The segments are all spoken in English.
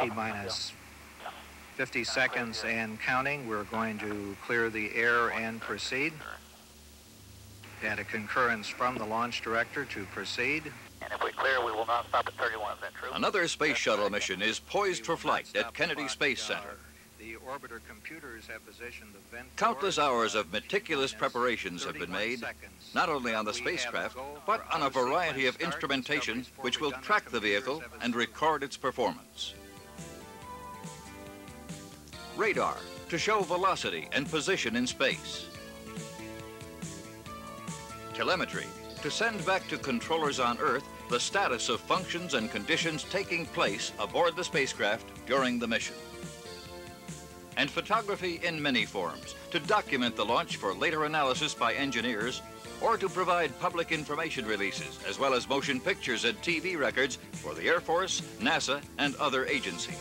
T-minus 50 seconds and counting. We're going to clear the air and proceed. Had a concurrence from the launch director to proceed. And if we clear, we will not stop at 31. Is that true? Another space shuttle mission is poised for flight at Kennedy Space Center. The orbiter computers have positioned the vent. Countless hours of meticulous preparations have been made, not only on the spacecraft, but on a variety of instrumentation which will track the vehicle and record its performance. Radar to show velocity and position in space. Telemetry to send back to controllers on Earth the status of functions and conditions taking place aboard the spacecraft during the mission. And photography in many forms to document the launch for later analysis by engineers or to provide public information releases as well as motion pictures and TV records for the Air Force, NASA, and other agencies.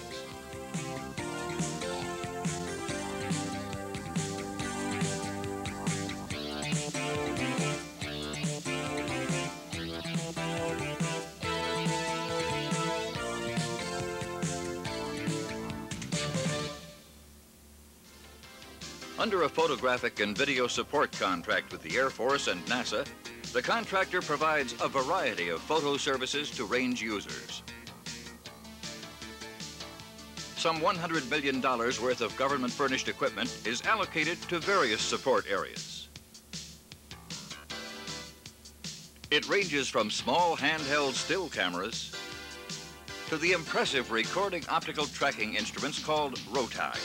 Under a photographic and video support contract with the Air Force and NASA, the contractor provides a variety of photo services to range users. Some $100 million worth of government-furnished equipment is allocated to various support areas. It ranges from small handheld still cameras to the impressive recording optical tracking instruments called ROTI.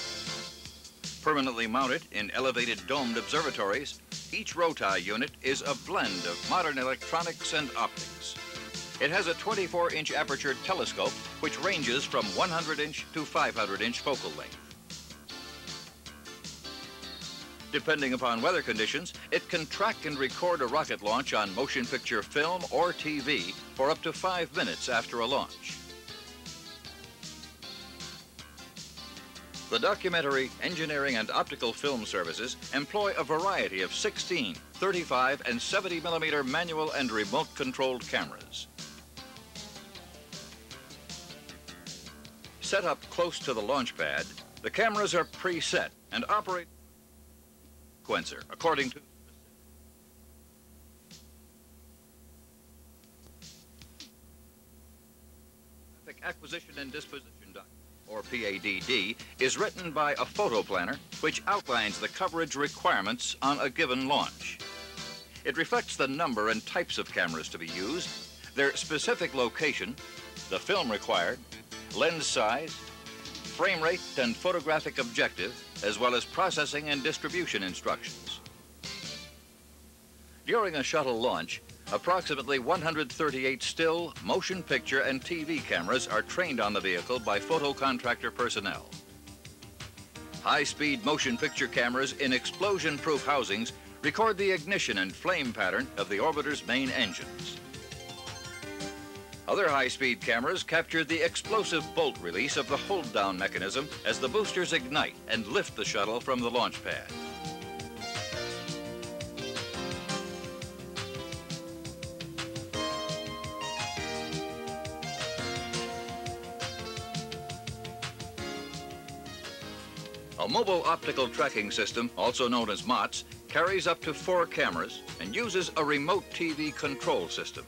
Permanently mounted in elevated domed observatories, each ROTI unit is a blend of modern electronics and optics. It has a 24-inch aperture telescope, which ranges from 100-inch to 500-inch focal length. Depending upon weather conditions, it can track and record a rocket launch on motion picture film or TV for up to 5 minutes after a launch. The documentary, engineering, and optical film services employ a variety of 16, 35, and 70-millimeter manual and remote-controlled cameras. Set up close to the launch pad, the cameras are preset and operate sequencer according to... acquisition and disposition document, or PADD, is written by a photo planner which outlines the coverage requirements on a given launch. It reflects the number and types of cameras to be used, their specific location, the film required, lens size, frame rate and photographic objective, as well as processing and distribution instructions. During a shuttle launch, approximately 138 still, motion picture, and TV cameras are trained on the vehicle by photo contractor personnel. High-speed motion picture cameras in explosion-proof housings record the ignition and flame pattern of the orbiter's main engines. Other high-speed cameras capture the explosive bolt release of the hold-down mechanism as the boosters ignite and lift the shuttle from the launch pad. A mobile optical tracking system, also known as MOTS, carries up to 4 cameras and uses a remote TV control system.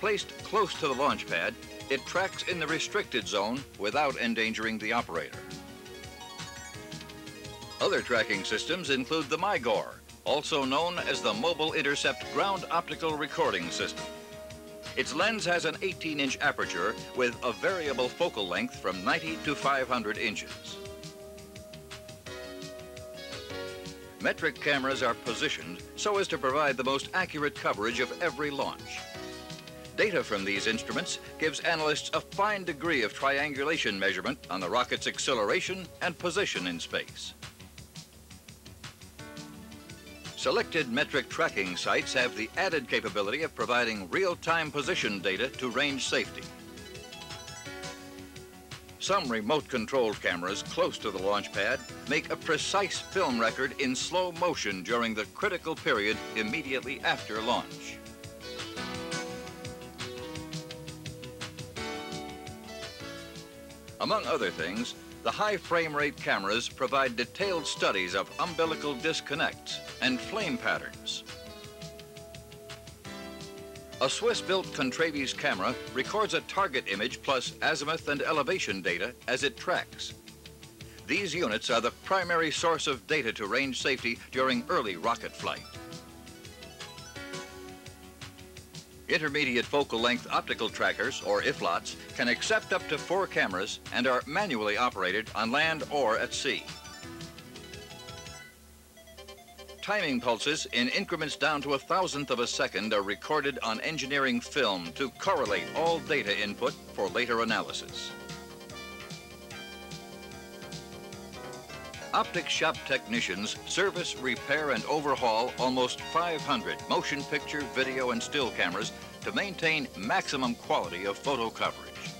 Placed close to the launch pad, it tracks in the restricted zone without endangering the operator. Other tracking systems include the MIGOR, also known as the Mobile Intercept Ground Optical Recording System. Its lens has an 18-inch aperture with a variable focal length from 90 to 500 inches. Metric cameras are positioned so as to provide the most accurate coverage of every launch. Data from these instruments gives analysts a fine degree of triangulation measurement on the rocket's acceleration and position in space. Selected metric tracking sites have the added capability of providing real-time position data to range safety. Some remote-controlled cameras close to the launch pad make a precise film record in slow motion during the critical period immediately after launch. Among other things, the high frame rate cameras provide detailed studies of umbilical disconnects and flame patterns. A Swiss-built Contraves camera records a target image plus azimuth and elevation data as it tracks. These units are the primary source of data to range safety during early rocket flight. Intermediate focal length optical trackers, or IFLOTs, can accept up to 4 cameras and are manually operated on land or at sea. Timing pulses in increments down to 1/1000th of a second are recorded on engineering film to correlate all data input for later analysis. Optic shop technicians service, repair, and overhaul almost 500 motion picture, video, and still cameras to maintain maximum quality of photo coverage.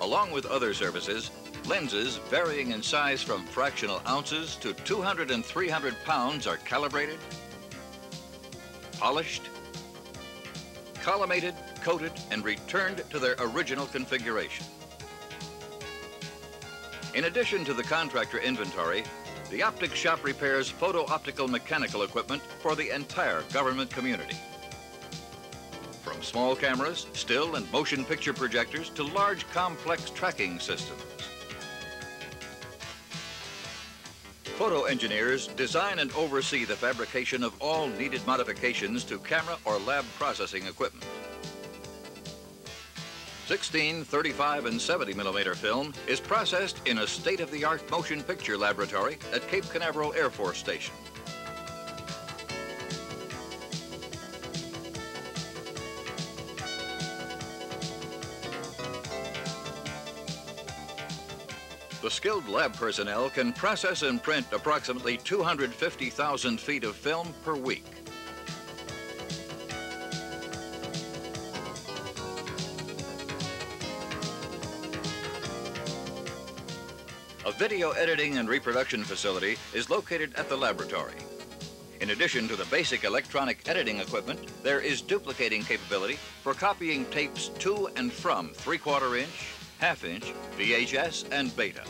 Along with other services, lenses varying in size from fractional ounces to 200 and 300 pounds are calibrated, polished, collimated, coated, and returned to their original configuration. In addition to the contractor inventory, the optic shop repairs photo-optical mechanical equipment for the entire government community. From small cameras, still and motion picture projectors, to large complex tracking systems. Photo engineers design and oversee the fabrication of all needed modifications to camera or lab processing equipment. 16, 35, and 70 millimeter film is processed in a state-of-the-art motion picture laboratory at Cape Canaveral Air Force Station. The skilled lab personnel can process and print approximately 250,000 feet of film per week. A video editing and reproduction facility is located at the laboratory. In addition to the basic electronic editing equipment, there is duplicating capability for copying tapes to and from 3/4 inch, half-inch, VHS, and beta.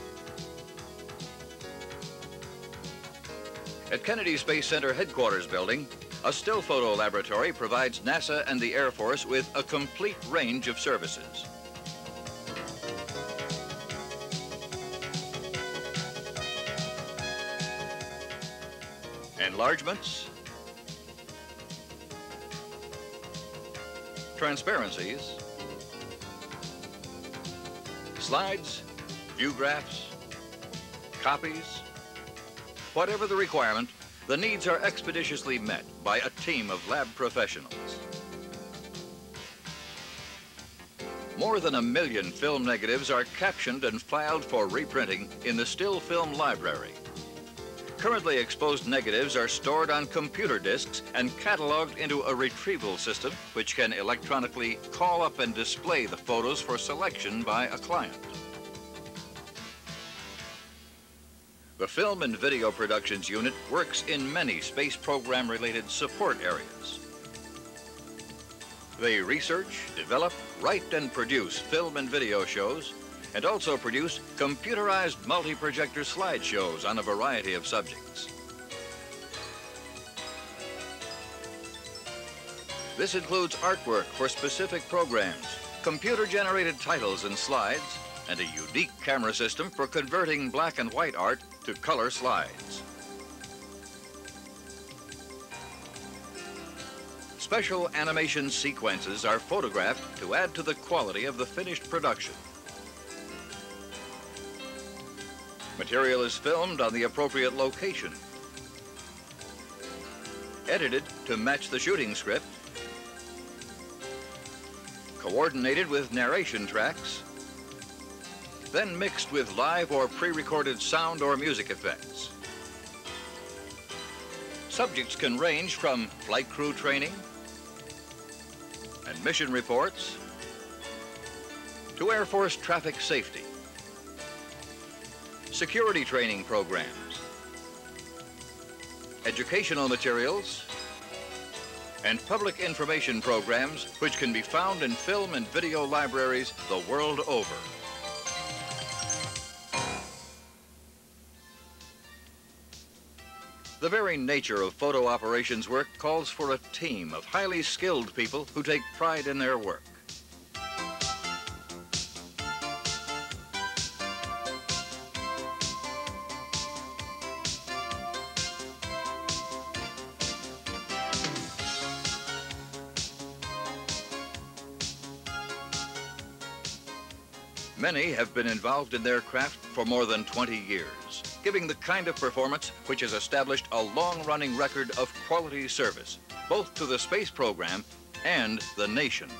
At Kennedy Space Center Headquarters Building, a still photo laboratory provides NASA and the Air Force with a complete range of services. Enlargements, transparencies, slides, view graphs, copies. Whatever the requirement, the needs are expeditiously met by a team of lab professionals. More than 1 million film negatives are captioned and filed for reprinting in the still film library. Currently exposed negatives are stored on computer disks and cataloged into a retrieval system which can electronically call up and display the photos for selection by a client. The Film and Video Productions Unit works in many space program-related support areas. They research, develop, write, and produce film and video shows, and also produce computerized multi-projector slideshows on a variety of subjects. This includes artwork for specific programs, computer-generated titles and slides, and a unique camera system for converting black and white art to color slides. Special animation sequences are photographed to add to the quality of the finished production. Material is filmed on the appropriate location, edited to match the shooting script, coordinated with narration tracks, then mixed with live or pre-recorded sound or music effects. Subjects can range from flight crew training and mission reports to Air Force traffic safety, security training programs, educational materials, and public information programs which can be found in film and video libraries the world over. The very nature of photo operations work calls for a team of highly skilled people who take pride in their work. Many have been involved in their craft for more than 20 years, giving the kind of performance which has established a long-running record of quality service, both to the space program and the nation.